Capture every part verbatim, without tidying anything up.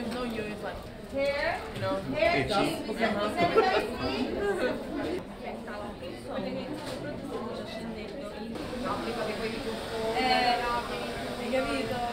no, it's no you, it's like hair, you know, hair, cheese. Is, is everybody sweet? Eh, no, hai capito?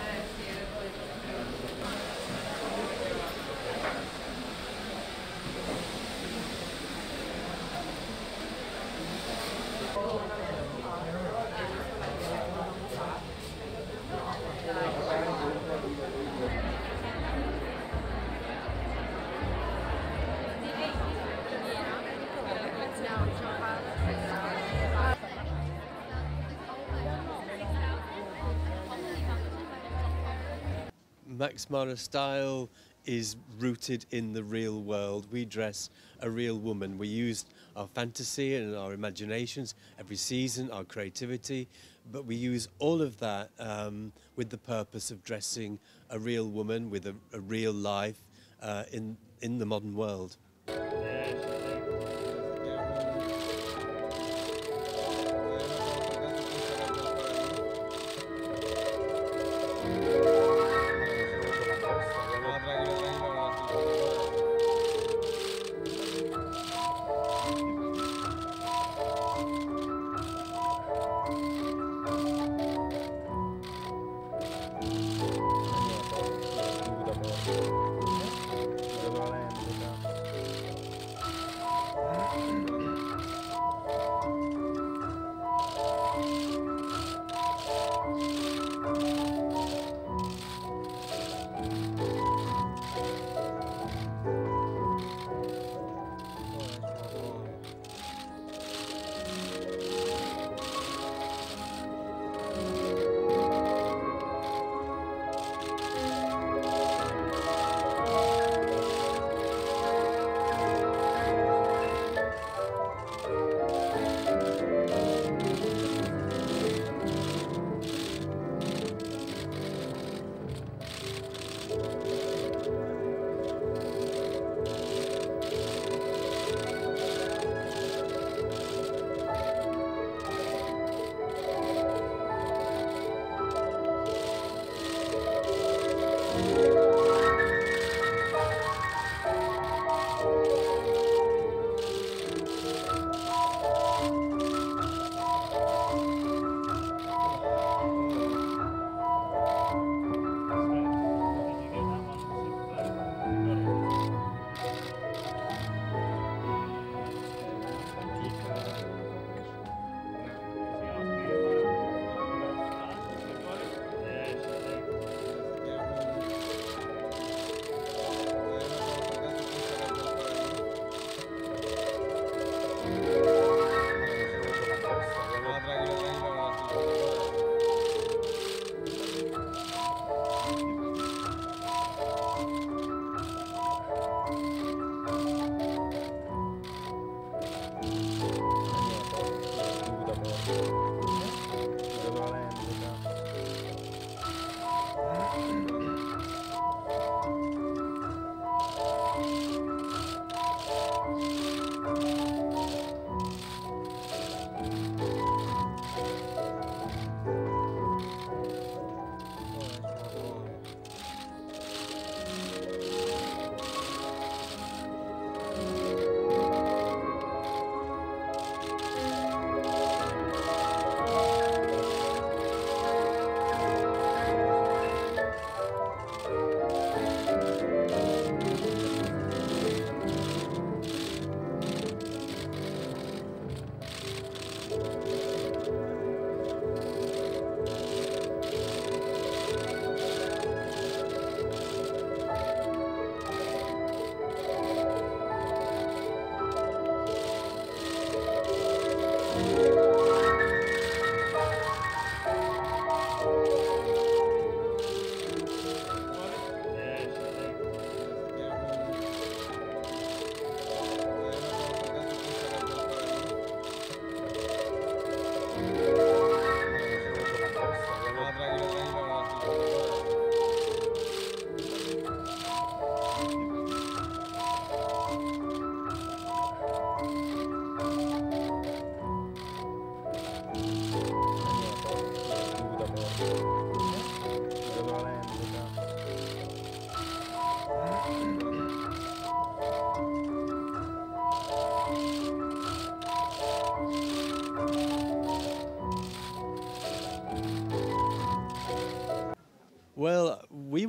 Max Mara style is rooted in the real world. We dress a real woman. We use our fantasy and our imaginations every season, our creativity, but we use all of that um, with the purpose of dressing a real woman with a, a real life uh, in, in the modern world.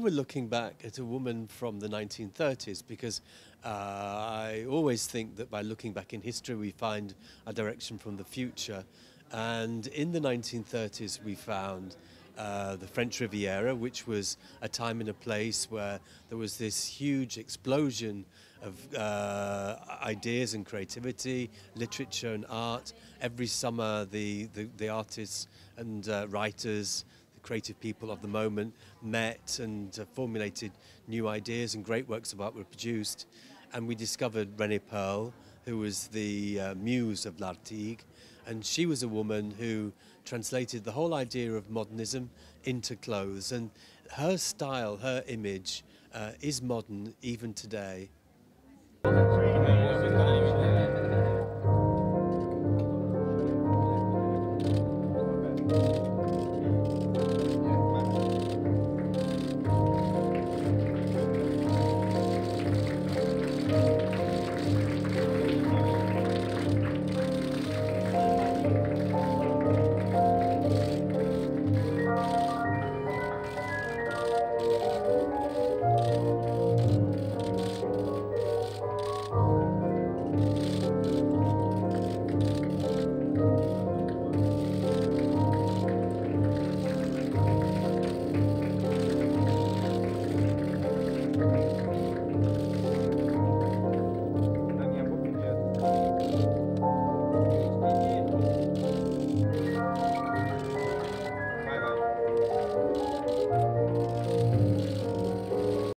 we're looking back at a woman from the nineteen thirties, because uh, I always think that by looking back in history we find a direction from the future. And in the nineteen thirties we found uh, the French Riviera, which was a time and a place where there was this huge explosion of uh, ideas and creativity, literature and art. Every summer the, the, the artists and uh, writers, creative people of the moment met and uh, formulated new ideas, and great works of art were produced. And we discovered Renée Pearl, who was the uh, muse of Lartigue, and she was a woman who translated the whole idea of modernism into clothes, and her style, her image uh, is modern even today.